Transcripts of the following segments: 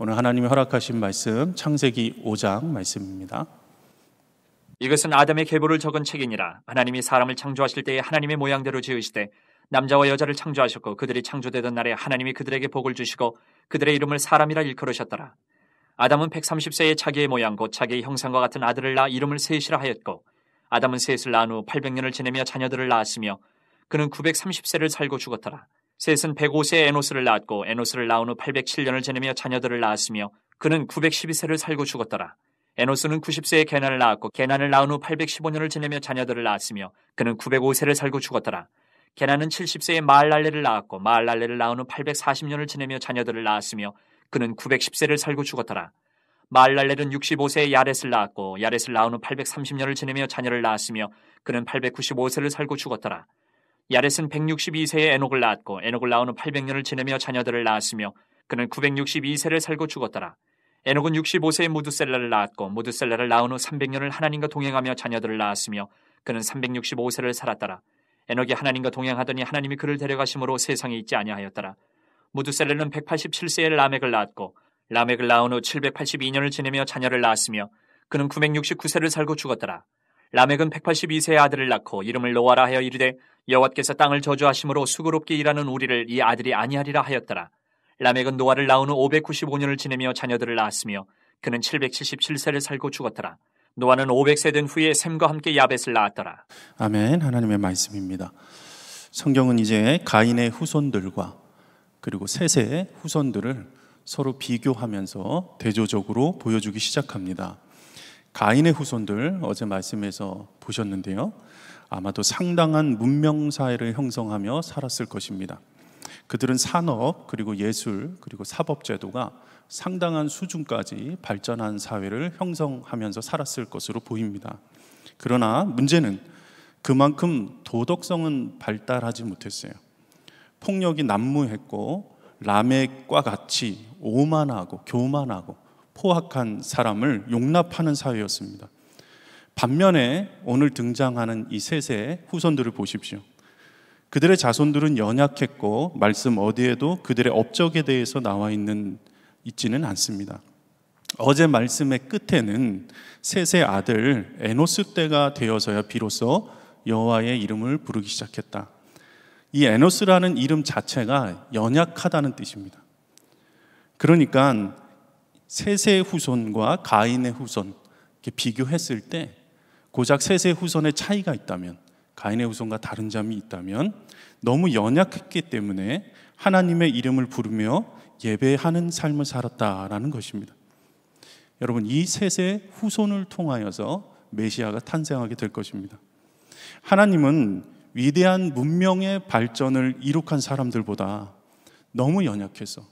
오늘 하나님이 허락하신 말씀 창세기 5장 말씀입니다. 이것은 아담의 계보를 적은 책이니라. 하나님이 사람을 창조하실 때에 하나님의 모양대로 지으시되 남자와 여자를 창조하셨고 그들이 창조되던 날에 하나님이 그들에게 복을 주시고 그들의 이름을 사람이라 일컬으셨더라. 아담은 130세에 자기의 모양 곧 자기의 형상과 같은 아들을 낳아 이름을 셋이라 하였고 아담은 셋을 낳은 후 800년을 지내며 자녀들을 낳았으며 그는 930세를 살고 죽었더라. 셋은 105세에 에노스를 낳았고 에노스를 낳은 후 807년을 지내며 자녀들을 낳았으며 그는 912세를 살고 죽었더라. 에노스는 90세에 게난을 낳았고 게난을 낳은 후 815년을 지내며 자녀들을 낳았으며 그는 905세를 살고 죽었더라. 게난은 70세에 마할랄레를 낳았고 마할랄레를 낳은 후 840년을 지내며 자녀들을 낳았으며 그는 910세를 살고 죽었더라. 마할랄렐은 65세에 야렛을 낳았고 야렛을 낳은 후 830년을 지내며 자녀를 낳았으며 그는 895세를 살고 죽었더라. 야렛은 162세에 에녹을 낳았고 에녹을 낳은 후 800년을 지내며 자녀들을 낳았으며 그는 962세를 살고 죽었더라. 에녹은 65세에 무두셀라를 낳았고 무두셀라를 낳은 후 300년을 하나님과 동행하며 자녀들을 낳았으며 그는 365세를 살았더라. 에녹이 하나님과 동행하더니 하나님이 그를 데려가심으로 세상에 있지 아니하였더라. 무두셀레는 187세에 라멕을 낳았고 라멕을 낳은 후 782년을 지내며 자녀를 낳았으며 그는 969세를 살고 죽었더라. 라멕은 182세의 아들을 낳고 이름을 노아라 하여 이르되 여호와께서 땅을 저주하심으로 수고롭게 일하는 우리를 이 아들이 아니하리라 하였더라. 라멕은 노아를 낳은 후 595년을 지내며 자녀들을 낳았으며 그는 777세를 살고 죽었더라. 노아는 500세 된 후에 샘과 함께 야벳을 낳았더라. 아멘. 하나님의 말씀입니다. 성경은 이제 가인의 후손들과 그리고 셋의 후손들을 서로 비교하면서 대조적으로 보여주기 시작합니다. 가인의 후손들 어제 말씀에서 보셨는데요. 아마도 상당한 문명사회를 형성하며 살았을 것입니다. 그들은 산업 그리고 예술 그리고 사법제도가 상당한 수준까지 발전한 사회를 형성하면서 살았을 것으로 보입니다. 그러나 문제는 그만큼 도덕성은 발달하지 못했어요. 폭력이 난무했고 라멕과 같이 오만하고 교만하고 포악한 사람을 용납하는 사회였습니다. 반면에 오늘 등장하는 이 셋의 후손들을 보십시오. 그들의 자손들은 연약했고 말씀 어디에도 그들의 업적에 대해서 있지는 않습니다. 어제 말씀의 끝에는 셋의 아들 에노스 때가 되어서야 비로소 여호와의 이름을 부르기 시작했다. 이 에노스라는 이름 자체가 연약하다는 뜻입니다. 그러니까 셋의 후손과 가인의 후손 이렇게 비교했을 때 고작 셋의 후손의 차이가 있다면 가인의 후손과 다른 점이 있다면 너무 연약했기 때문에 하나님의 이름을 부르며 예배하는 삶을 살았다라는 것입니다. 여러분, 이 셋의 후손을 통하여서 메시아가 탄생하게 될 것입니다. 하나님은 위대한 문명의 발전을 이룩한 사람들보다 너무 연약해서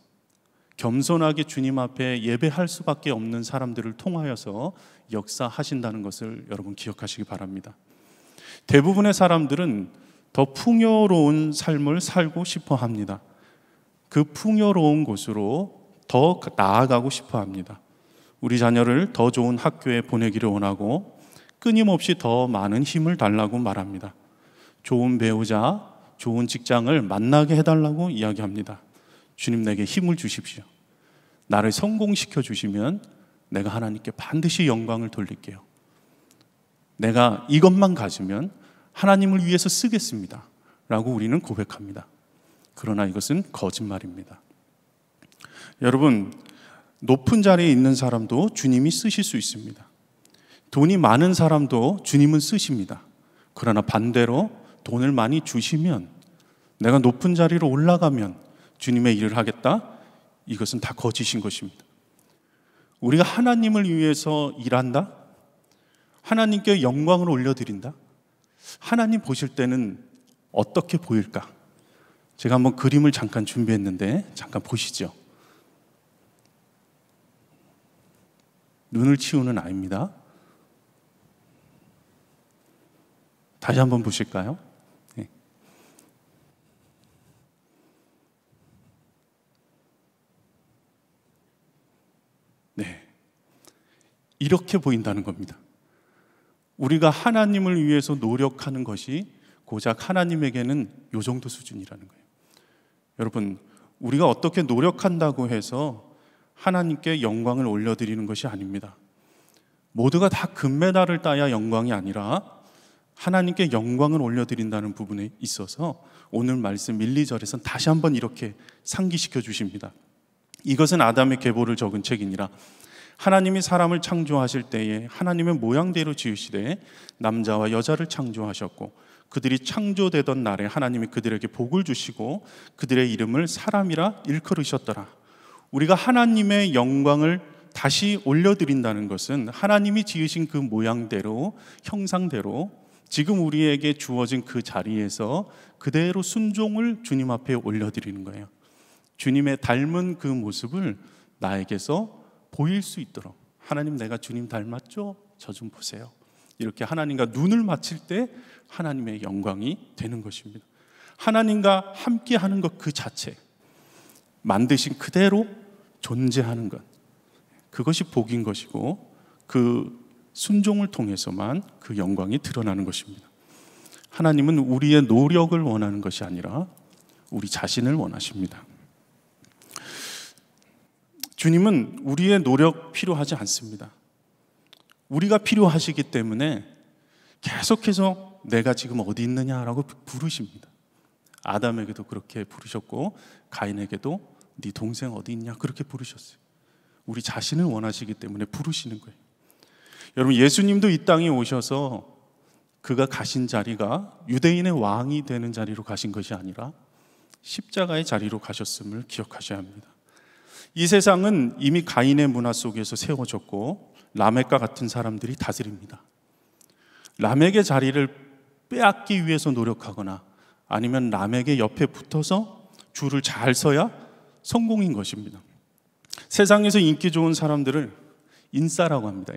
겸손하게 주님 앞에 예배할 수밖에 없는 사람들을 통하여서 역사하신다는 것을 여러분 기억하시기 바랍니다. 대부분의 사람들은 더 풍요로운 삶을 살고 싶어 합니다. 그 풍요로운 곳으로 더 나아가고 싶어 합니다. 우리 자녀를 더 좋은 학교에 보내기를 원하고 끊임없이 더 많은 힘을 달라고 말합니다. 좋은 배우자, 좋은 직장을 만나게 해달라고 이야기합니다. 주님 내게 힘을 주십시오. 나를 성공시켜 주시면 내가 하나님께 반드시 영광을 돌릴게요. 내가 이것만 가지면 하나님을 위해서 쓰겠습니다. 라고 우리는 고백합니다. 그러나 이것은 거짓말입니다. 여러분, 높은 자리에 있는 사람도 주님이 쓰실 수 있습니다. 돈이 많은 사람도 주님은 쓰십니다. 그러나 반대로 돈을 많이 주시면 내가 높은 자리로 올라가면 주님의 일을 하겠다? 이것은 다 거짓인 것입니다. 우리가 하나님을 위해서 일한다? 하나님께 영광을 올려드린다? 하나님 보실 때는 어떻게 보일까? 제가 한번 그림을 잠깐 준비했는데 잠깐 보시죠. 눈을 치우는 아이입니다. 다시 한번 보실까요? 네, 이렇게 보인다는 겁니다. 우리가 하나님을 위해서 노력하는 것이 고작 하나님에게는 이 정도 수준이라는 거예요. 여러분, 우리가 어떻게 노력한다고 해서 하나님께 영광을 올려드리는 것이 아닙니다. 모두가 다 금메달을 따야 영광이 아니라 하나님께 영광을 올려드린다는 부분에 있어서 오늘 말씀 1, 2절에서는 다시 한번 이렇게 상기시켜 주십니다. 이것은 아담의 계보를 적은 책이니라. 하나님이 사람을 창조하실 때에 하나님의 모양대로 지으시되 남자와 여자를 창조하셨고 그들이 창조되던 날에 하나님이 그들에게 복을 주시고 그들의 이름을 사람이라 일컬으셨더라. 우리가 하나님의 영광을 다시 올려드린다는 것은 하나님이 지으신 그 모양대로 형상대로 지금 우리에게 주어진 그 자리에서 그대로 순종을 주님 앞에 올려드리는 거예요. 주님의 닮은 그 모습을 나에게서 보일 수 있도록 하나님 내가 주님 닮았죠? 저 좀 보세요. 이렇게 하나님과 눈을 맞힐 때 하나님의 영광이 되는 것입니다. 하나님과 함께하는 것 그 자체, 만드신 그대로 존재하는 것, 그것이 복인 것이고 그 순종을 통해서만 그 영광이 드러나는 것입니다. 하나님은 우리의 노력을 원하는 것이 아니라 우리 자신을 원하십니다. 주님은 우리의 노력 필요하지 않습니다. 우리가 필요하시기 때문에 계속해서 내가 지금 어디 있느냐라고 부르십니다. 아담에게도 그렇게 부르셨고 가인에게도 네 동생 어디 있냐 그렇게 부르셨어요. 우리 자신을 원하시기 때문에 부르시는 거예요. 여러분, 예수님도 이 땅에 오셔서 그가 가신 자리가 유대인의 왕이 되는 자리로 가신 것이 아니라 십자가의 자리로 가셨음을 기억하셔야 합니다. 이 세상은 이미 가인의 문화 속에서 세워졌고 라멕과 같은 사람들이 다스립니다. 라멕의 자리를 빼앗기 위해서 노력하거나 아니면 라멕의 옆에 붙어서 줄을 잘 서야 성공인 것입니다. 세상에서 인기 좋은 사람들을 인싸라고 합니다.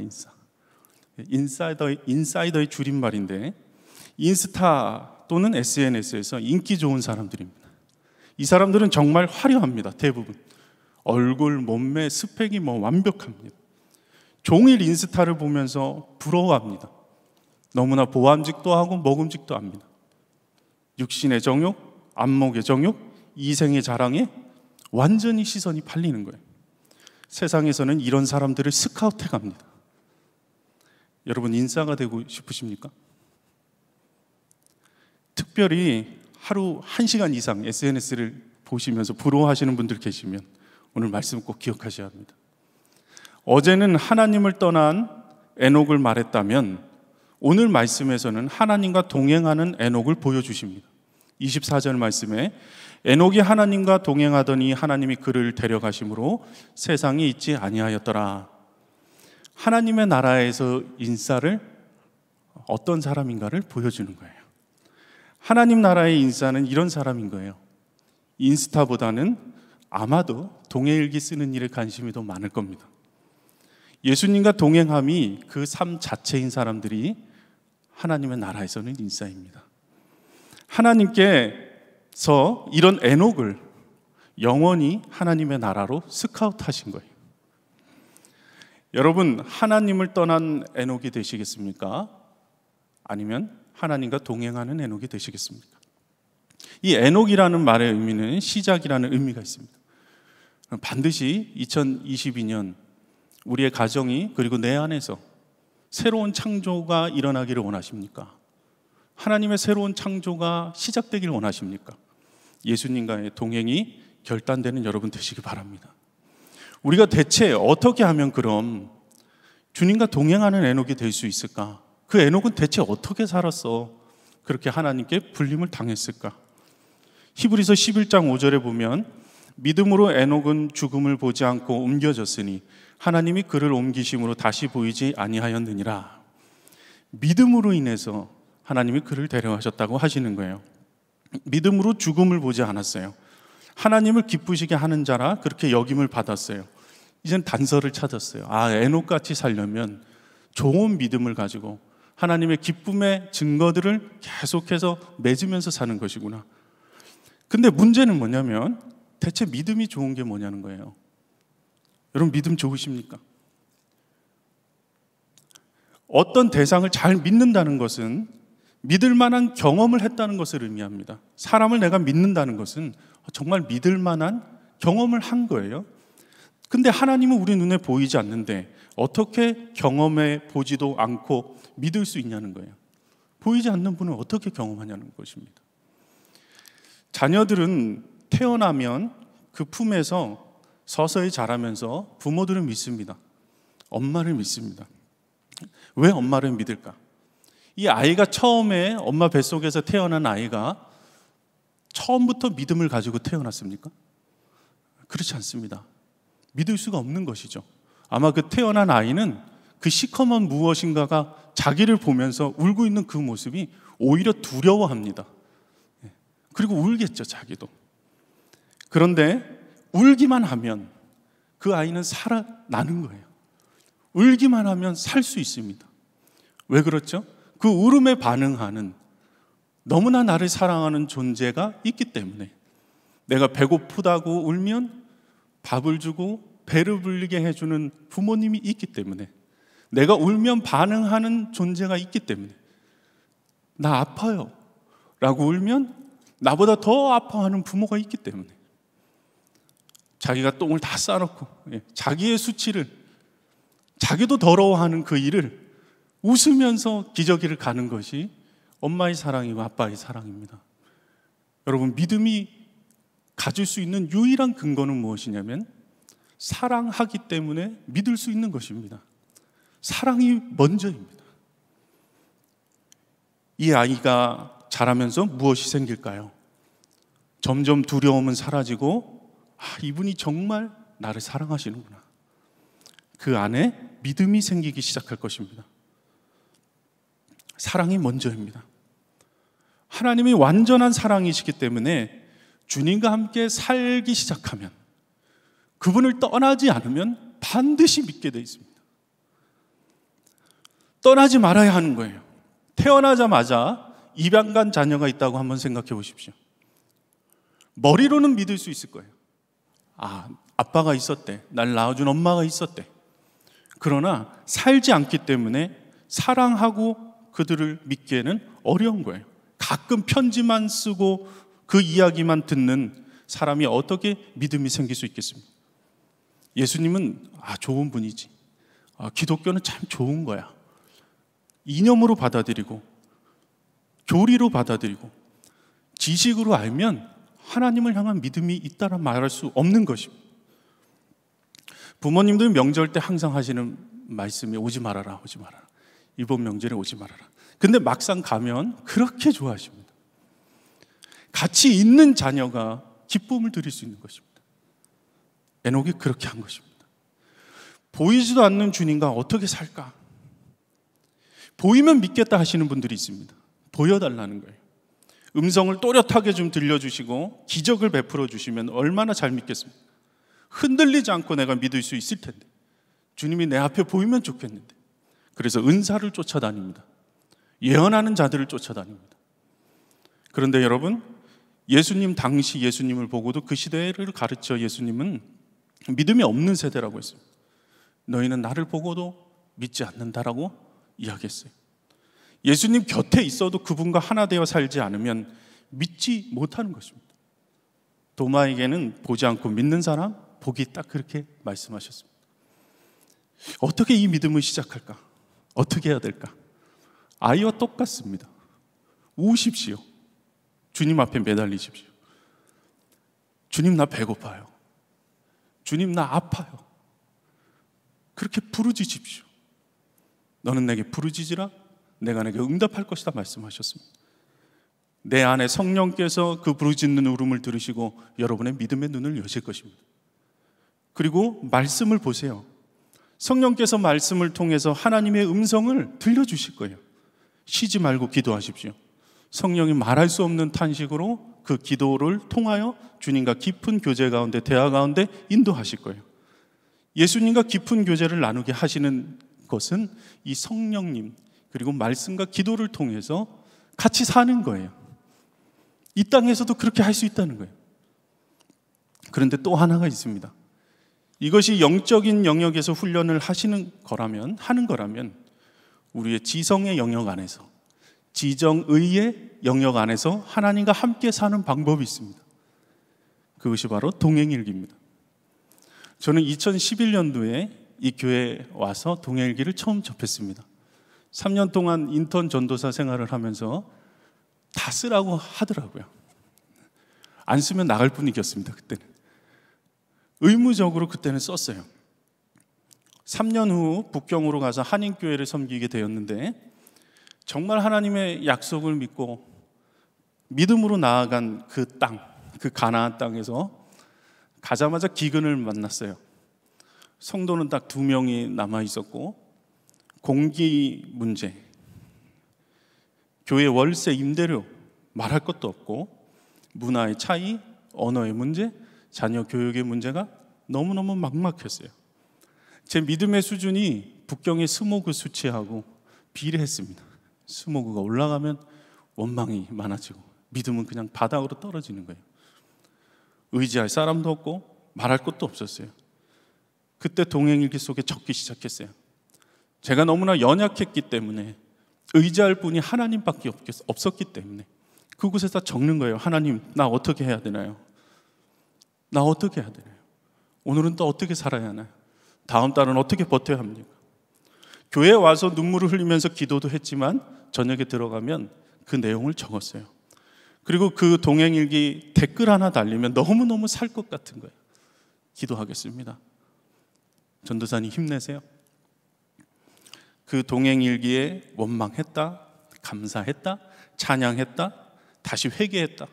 인사이더의 줄임말인데 인스타 또는 SNS에서 인기 좋은 사람들입니다. 이 사람들은 정말 화려합니다. 대부분 얼굴, 몸매, 스펙이 완벽합니다. 종일 인스타를 보면서 부러워합니다. 너무나 보암직도 하고 먹음직도 합니다. 육신의 정욕, 안목의 정욕, 이생의 자랑에 완전히 시선이 팔리는 거예요. 세상에서는 이런 사람들을 스카우트해 갑니다. 여러분, 인싸가 되고 싶으십니까? 특별히 하루 1시간 이상 SNS를 보시면서 부러워하시는 분들 계시면 오늘 말씀 꼭 기억하셔야 합니다. 어제는 하나님을 떠난 에녹을 말했다면 오늘 말씀에서는 하나님과 동행하는 에녹을 보여주십니다. 24절 말씀에 에녹이 하나님과 동행하더니 하나님이 그를 데려가심으로 세상이 있지 아니하였더라. 하나님의 나라에서 인싸를 어떤 사람인가를 보여주는 거예요. 하나님 나라의 인싸는 이런 사람인 거예요. 인스타보다는 아마도 동해일기 쓰는 일에 관심이 더 많을 겁니다. 예수님과 동행함이 그 삶 자체인 사람들이 하나님의 나라에서는 인싸입니다. 하나님께서 이런 에녹을 영원히 하나님의 나라로 스카웃하신 거예요. 여러분, 하나님을 떠난 에녹이 되시겠습니까? 아니면 하나님과 동행하는 에녹이 되시겠습니까? 이 에녹이라는 말의 의미는 시작이라는 의미가 있습니다. 반드시 2022년 우리의 가정이 그리고 내 안에서 새로운 창조가 일어나기를 원하십니까? 하나님의 새로운 창조가 시작되길 원하십니까? 예수님과의 동행이 결단되는 여러분 되시기 바랍니다. 우리가 대체 어떻게 하면 그럼 주님과 동행하는 에녹이 될 수 있을까? 그 에녹은 대체 어떻게 살았어? 그렇게 하나님께 불림을 당했을까? 히브리서 11장 5절에 보면 믿음으로 에녹은 죽음을 보지 않고 옮겨졌으니 하나님이 그를 옮기심으로 다시 보이지 아니하였느니라. 믿음으로 인해서 하나님이 그를 데려가셨다고 하시는 거예요. 믿음으로 죽음을 보지 않았어요. 하나님을 기쁘시게 하는 자라 그렇게 여김을 받았어요. 이젠 단서를 찾았어요. 에녹같이 살려면 좋은 믿음을 가지고 하나님의 기쁨의 증거들을 계속해서 맺으면서 사는 것이구나. 근데 문제는 뭐냐면 대체 믿음이 좋은 게 뭐냐는 거예요. 여러분, 믿음 좋으십니까? 어떤 대상을 잘 믿는다는 것은 믿을 만한 경험을 했다는 것을 의미합니다. 사람을 내가 믿는다는 것은 정말 믿을 만한 경험을 한 거예요. 근데 하나님은 우리 눈에 보이지 않는데 어떻게 경험해 보지도 않고 믿을 수 있냐는 거예요. 보이지 않는 분을 어떻게 경험하냐는 것입니다. 자녀들은 태어나면 그 품에서 서서히 자라면서 부모들을 믿습니다. 엄마를 믿습니다. 왜 엄마를 믿을까? 이 아이가 처음에 엄마 뱃속에서 태어난 아이가 처음부터 믿음을 가지고 태어났습니까? 그렇지 않습니다. 믿을 수가 없는 것이죠. 아마 그 태어난 아이는 그 시커먼 무엇인가가 자기를 보면서 울고 있는 그 모습이 오히려 두려워합니다. 그리고 울겠죠, 자기도. 그런데 울기만 하면 그 아이는 살아나는 거예요. 울기만 하면 살 수 있습니다. 왜 그렇죠? 그 울음에 반응하는 너무나 나를 사랑하는 존재가 있기 때문에 내가 배고프다고 울면 밥을 주고 배를 불리게 해주는 부모님이 있기 때문에 내가 울면 반응하는 존재가 있기 때문에 나 아파요 라고 울면 나보다 더 아파하는 부모가 있기 때문에 자기가 똥을 다 싸놓고 자기의 수치를 자기도 더러워하는 그 일을 웃으면서 기저귀를 가는 것이 엄마의 사랑이고 아빠의 사랑입니다. 여러분, 믿음이 가질 수 있는 유일한 근거는 무엇이냐면 사랑하기 때문에 믿을 수 있는 것입니다. 사랑이 먼저입니다. 이 아이가 자라면서 무엇이 생길까요? 점점 두려움은 사라지고 이분이 정말 나를 사랑하시는구나. 그 안에 믿음이 생기기 시작할 것입니다. 사랑이 먼저입니다. 하나님이 완전한 사랑이시기 때문에 주님과 함께 살기 시작하면 그분을 떠나지 않으면 반드시 믿게 되어 있습니다. 떠나지 말아야 하는 거예요. 태어나자마자 입양 간 자녀가 있다고 한번 생각해 보십시오. 머리로는 믿을 수 있을 거예요. 아빠가 있었대. 날 낳아준 엄마가 있었대. 그러나 살지 않기 때문에 사랑하고 그들을 믿기에는 어려운 거예요. 가끔 편지만 쓰고 그 이야기만 듣는 사람이 어떻게 믿음이 생길 수 있겠습니까? 예수님은 좋은 분이지. 기독교는 참 좋은 거야. 이념으로 받아들이고 교리로 받아들이고 지식으로 알면 하나님을 향한 믿음이 있다라 말할 수 없는 것입니다. 부모님들 명절 때 항상 하시는 말씀이 오지 말아라, 오지 말아라. 이번 명절에 오지 말아라. 근데 막상 가면 그렇게 좋아하십니다. 같이 있는 자녀가 기쁨을 드릴 수 있는 것입니다. 에녹이 그렇게 한 것입니다. 보이지도 않는 주님과 어떻게 살까? 보이면 믿겠다 하시는 분들이 있습니다. 보여달라는 거예요. 음성을 또렷하게 좀 들려주시고 기적을 베풀어 주시면 얼마나 잘 믿겠습니까? 흔들리지 않고 내가 믿을 수 있을 텐데 주님이 내 앞에 보이면 좋겠는데. 그래서 은사를 쫓아다닙니다. 예언하는 자들을 쫓아다닙니다. 그런데 여러분, 예수님 당시 예수님을 보고도 그 시대를 가르쳐 예수님은 믿음이 없는 세대라고 했습니다. 너희는 나를 보고도 믿지 않는다라고 이야기했어요. 예수님 곁에 있어도 그분과 하나 되어 살지 않으면 믿지 못하는 것입니다. 도마에게는 보지 않고 믿는 사람, 복이 딱 그렇게 말씀하셨습니다. 어떻게 이 믿음을 시작할까? 어떻게 해야 될까? 아이와 똑같습니다. 우십시오. 주님 앞에 매달리십시오. 주님 나 배고파요. 주님 나 아파요. 그렇게 부르짖으십시오. 너는 내게 부르짖으라 내가 내게 응답할 것이다 말씀하셨습니다. 내 안에 성령께서 그 부르짖는 울음을 들으시고 여러분의 믿음의 눈을 여실 것입니다. 그리고 말씀을 보세요. 성령께서 말씀을 통해서 하나님의 음성을 들려주실 거예요. 쉬지 말고 기도하십시오. 성령이 말할 수 없는 탄식으로 그 기도를 통하여 주님과 깊은 교제 가운데, 대화 가운데 인도하실 거예요. 예수님과 깊은 교제를 나누게 하시는 것은 이 성령님, 그리고 말씀과 기도를 통해서 같이 사는 거예요. 이 땅에서도 그렇게 할 수 있다는 거예요. 그런데 또 하나가 있습니다. 이것이 영적인 영역에서 훈련을 하시는 거라면, 하는 거라면 우리의 지성의 영역 안에서, 지정의의 영역 안에서 하나님과 함께 사는 방법이 있습니다. 그것이 바로 동행일기입니다. 저는 2011년도에 이 교회에 와서 동행일기를 처음 접했습니다. 3년 동안 인턴 전도사 생활을 하면서 다 쓰라고 하더라고요. 안 쓰면 나갈 분위기였습니다. 그때는 의무적으로 그때는 썼어요. 3년 후 북경으로 가서 한인교회를 섬기게 되었는데, 정말 하나님의 약속을 믿고 믿음으로 나아간 그 땅, 그 가나안 땅에서 가자마자 기근을 만났어요. 성도는 딱 2명이 남아있었고, 공기 문제, 교회 월세, 임대료, 말할 것도 없고, 문화의 차이, 언어의 문제, 자녀 교육의 문제가 너무너무 막막했어요. 제 믿음의 수준이 북경의 스모그 수치하고 비례했습니다. 스모그가 올라가면 원망이 많아지고 믿음은 그냥 바닥으로 떨어지는 거예요. 의지할 사람도 없고 말할 것도 없었어요. 그때 동행일기 속에 적기 시작했어요. 제가 너무나 연약했기 때문에, 의지할 분이 하나님밖에 없었기 때문에 그곳에서 적는 거예요. 하나님, 나 어떻게 해야 되나요? 나 어떻게 해야 되나요? 오늘은 또 어떻게 살아야 하나요? 다음 달은 어떻게 버텨야 합니까? 교회에 와서 눈물을 흘리면서 기도도 했지만 저녁에 들어가면 그 내용을 적었어요. 그리고 그 동행일기 댓글 하나 달리면 너무너무 살 것 같은 거예요. 기도하겠습니다. 전도사님 힘내세요. 그 동행일기에 원망했다, 감사했다, 찬양했다, 다시 회개했다.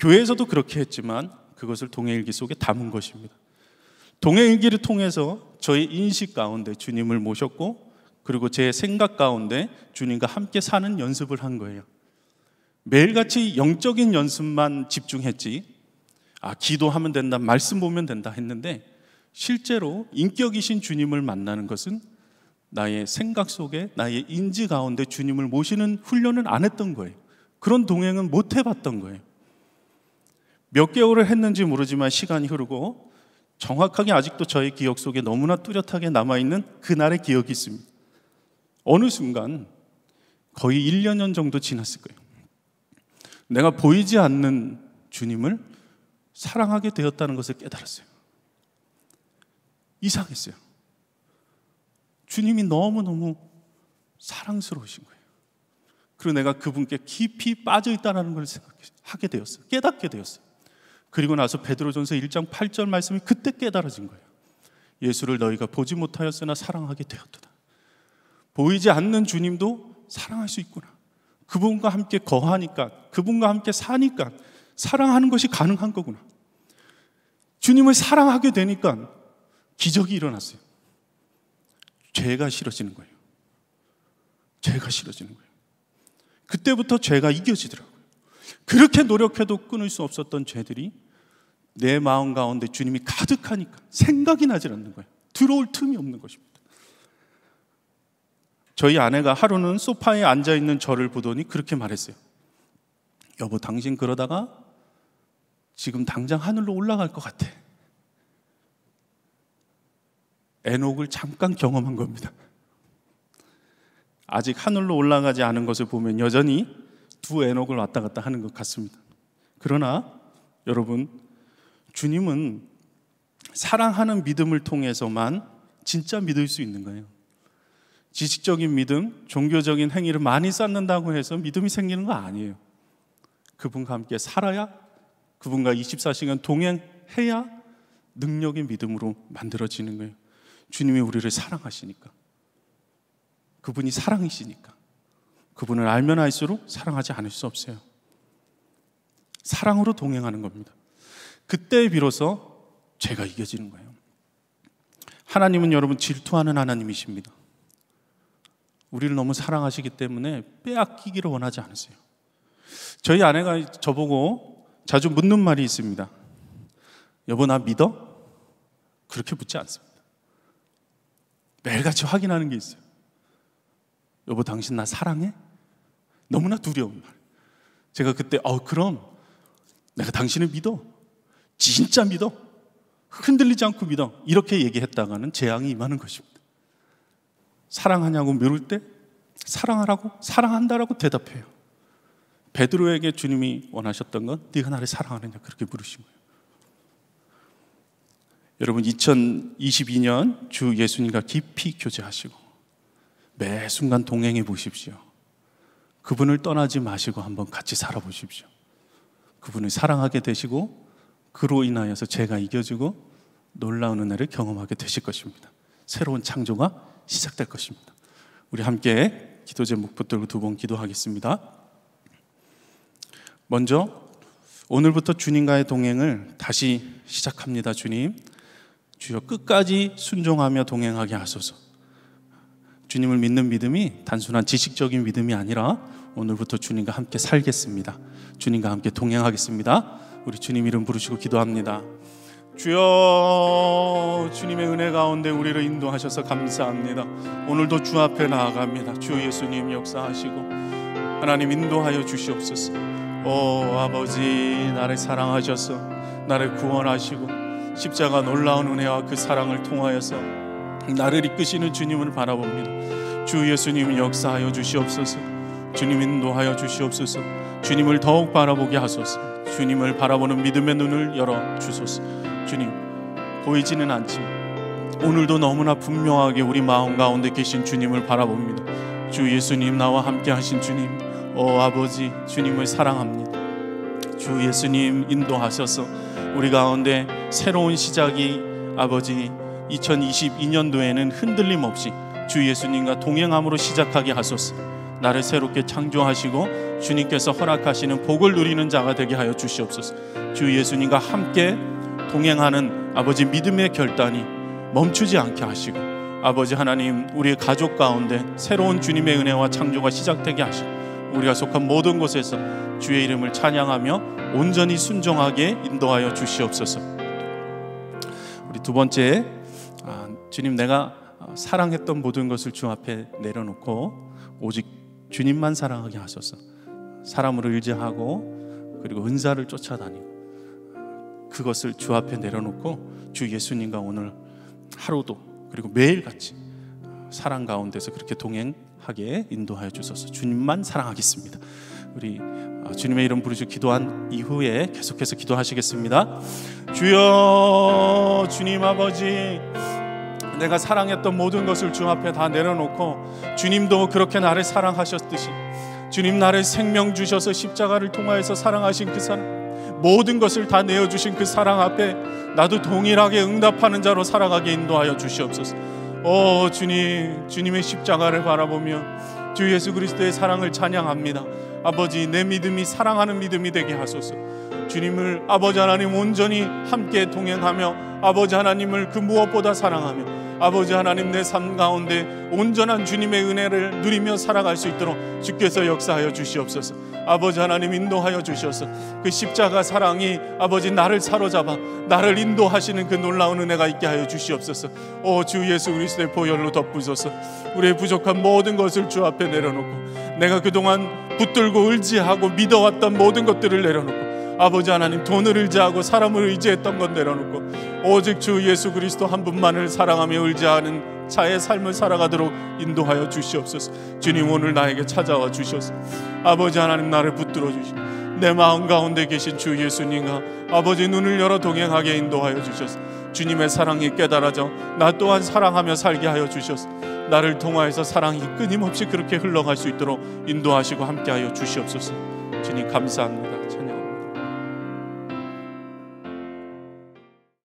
교회에서도 그렇게 했지만 그것을 동행일기 속에 담은 것입니다. 동행일기를 통해서 저의 인식 가운데 주님을 모셨고, 그리고 제 생각 가운데 주님과 함께 사는 연습을 한 거예요. 매일같이 영적인 연습만 집중했지, 기도하면 된다, 말씀 보면 된다 했는데, 실제로 인격이신 주님을 만나는 것은 나의 생각 속에, 나의 인지 가운데 주님을 모시는 훈련은 안 했던 거예요. 그런 동행은 못 해봤던 거예요. 몇 개월을 했는지 모르지만 시간이 흐르고, 정확하게 아직도 저의 기억 속에 너무나 뚜렷하게 남아있는 그날의 기억이 있습니다. 어느 순간 거의 1년 정도 지났을 거예요. 내가 보이지 않는 주님을 사랑하게 되었다는 것을 깨달았어요. 이상했어요. 주님이 너무너무 사랑스러우신 거예요. 그리고 내가 그분께 깊이 빠져있다는 걸 생각하게 되었어요. 깨닫게 되었어요. 그리고 나서 베드로전서 1장 8절 말씀이 그때 깨달아진 거예요. 예수를 너희가 보지 못하였으나 사랑하게 되었도다. 보이지 않는 주님도 사랑할 수 있구나. 그분과 함께 거하니까, 그분과 함께 사니까 사랑하는 것이 가능한 거구나. 주님을 사랑하게 되니까 기적이 일어났어요. 죄가 싫어지는 거예요. 죄가 싫어지는 거예요. 그때부터 죄가 이겨지더라고요. 그렇게 노력해도 끊을 수 없었던 죄들이 내 마음 가운데 주님이 가득하니까 생각이 나질 않는 거예요. 들어올 틈이 없는 것입니다. 저희 아내가 하루는 소파에 앉아있는 저를 보더니 그렇게 말했어요. 여보, 당신 그러다가 지금 당장 하늘로 올라갈 것 같아. 에녹을 잠깐 경험한 겁니다. 아직 하늘로 올라가지 않은 것을 보면 여전히 두 에녹을 왔다 갔다 하는 것 같습니다. 그러나 여러분, 주님은 사랑하는 믿음을 통해서만 진짜 믿을 수 있는 거예요. 지식적인 믿음, 종교적인 행위를 많이 쌓는다고 해서 믿음이 생기는 거 아니에요. 그분과 함께 살아야, 그분과 24시간 동행해야 능력의 믿음으로 만들어지는 거예요. 주님이 우리를 사랑하시니까, 그분이 사랑이시니까, 그분을 알면 알수록 사랑하지 않을 수 없어요. 사랑으로 동행하는 겁니다. 그때 비로소 죄가 이겨지는 거예요. 하나님은 여러분 질투하는 하나님이십니다. 우리를 너무 사랑하시기 때문에 빼앗기기를 원하지 않으세요. 저희 아내가 저보고 자주 묻는 말이 있습니다. 여보, 나 믿어? 그렇게 묻지 않습니다. 매일같이 확인하는 게 있어요. 여보, 당신 나 사랑해? 너무나 두려운 말. 제가 그때 그럼 내가 당신을 믿어, 진짜 믿어, 흔들리지 않고 믿어, 이렇게 얘기했다가는 재앙이 임하는 것입니다. 사랑하냐고 물을 때 사랑하라고, 사랑한다라고 대답해요. 베드로에게 주님이 원하셨던 건 네가 나를 사랑하느냐 그렇게 물으신 거예요. 여러분 2022년 주 예수님과 깊이 교제하시고 매 순간 동행해 보십시오. 그분을 떠나지 마시고 한번 같이 살아보십시오. 그분을 사랑하게 되시고 그로 인하여서 제가 이겨지고 놀라운 은혜를 경험하게 되실 것입니다. 새로운 창조가 시작될 것입니다. 우리 함께 기도 제목 붙들고 두 번 기도하겠습니다. 먼저 오늘부터 주님과의 동행을 다시 시작합니다. 주님, 주여 끝까지 순종하며 동행하게 하소서. 주님을 믿는 믿음이 단순한 지식적인 믿음이 아니라 오늘부터 주님과 함께 살겠습니다. 주님과 함께 동행하겠습니다. 우리 주님 이름 부르시고 기도합니다. 주여, 주님의 은혜 가운데 우리를 인도하셔서 감사합니다. 오늘도 주 앞에 나아갑니다. 주 예수님 역사하시고 하나님 인도하여 주시옵소서. 오 아버지, 나를 사랑하셔서 나를 구원하시고 십자가 놀라운 은혜와 그 사랑을 통하여서 나를 이끄시는 주님을 바라봅니다. 주 예수님 역사하여 주시옵소서. 주님 인도하여 주시옵소서. 주님을 더욱 바라보게 하소서. 주님을 바라보는 믿음의 눈을 열어주소서. 주님, 보이지는 않지만 오늘도 너무나 분명하게 우리 마음 가운데 계신 주님을 바라봅니다. 주 예수님, 나와 함께 하신 주님, 오 아버지, 주님을 사랑합니다. 주 예수님 인도하셔서 우리 가운데 새로운 시작이, 아버지, 2022년도에는 흔들림 없이 주 예수님과 동행함으로 시작하게 하소서. 나를 새롭게 창조하시고 주님께서 허락하시는 복을 누리는 자가 되게 하여 주시옵소서. 주 예수님과 함께 동행하는 아버지 믿음의 결단이 멈추지 않게 하시고, 아버지 하나님, 우리의 가족 가운데 새로운 주님의 은혜와 창조가 시작되게 하시고 우리가 속한 모든 곳에서 주의 이름을 찬양하며 온전히 순종하게 인도하여 주시옵소서. 우리 두 번째, 주님 내가 사랑했던 모든 것을 주 앞에 내려놓고 오직 주님만 사랑하게 하소서. 사람으로 의지하고 그리고 은사를 쫓아다니고 그것을 주 앞에 내려놓고 주 예수님과 오늘 하루도 그리고 매일같이 사랑 가운데서 그렇게 동행하게 인도하여 주소서. 주님만 사랑하겠습니다. 우리 주님의 이름 부르시고 기도한 이후에 계속해서 기도하시겠습니다. 주여, 주님 아버지, 내가 사랑했던 모든 것을 주 앞에 다 내려놓고 주님도 그렇게 나를 사랑하셨듯이 주님 나를 생명 주셔서 십자가를 통하여서 사랑하신 그 사랑, 모든 것을 다 내어주신 그 사랑 앞에 나도 동일하게 응답하는 자로 살아가게 인도하여 주시옵소서. 오 주님, 주님의 십자가를 바라보며 주 예수 그리스도의 사랑을 찬양합니다. 아버지, 내 믿음이 사랑하는 믿음이 되게 하소서. 주님을 아버지 하나님 온전히 함께 동행하며 아버지 하나님을 그 무엇보다 사랑하며 아버지 하나님 내 삶 가운데 온전한 주님의 은혜를 누리며 살아갈 수 있도록 주께서 역사하여 주시옵소서. 아버지 하나님 인도하여 주셔서 그 십자가 사랑이 아버지 나를 사로잡아 나를 인도하시는 그 놀라운 은혜가 있게 하여 주시옵소서. 오 주 예수 그리스도의 보혈로 덮으소서. 우리의 부족한 모든 것을 주 앞에 내려놓고 내가 그동안 붙들고 의지하고 믿어왔던 모든 것들을 내려놓고 아버지 하나님 돈을 의지하고 사람을 의지했던 건 내려놓고 오직 주 예수 그리스도 한 분만을 사랑하며 의지하는 자의 삶을 살아가도록 인도하여 주시옵소서. 주님 오늘 나에게 찾아와 주셔서 아버지 하나님 나를 붙들어 주시고 내 마음 가운데 계신 주 예수님과 아버지 눈을 열어 동행하게 인도하여 주셔서 주님의 사랑이 깨달아져 나 또한 사랑하며 살게 하여 주셔서 나를 통하여서 사랑이 끊임없이 그렇게 흘러갈 수 있도록 인도하시고 함께하여 주시옵소서. 주님 감사합니다.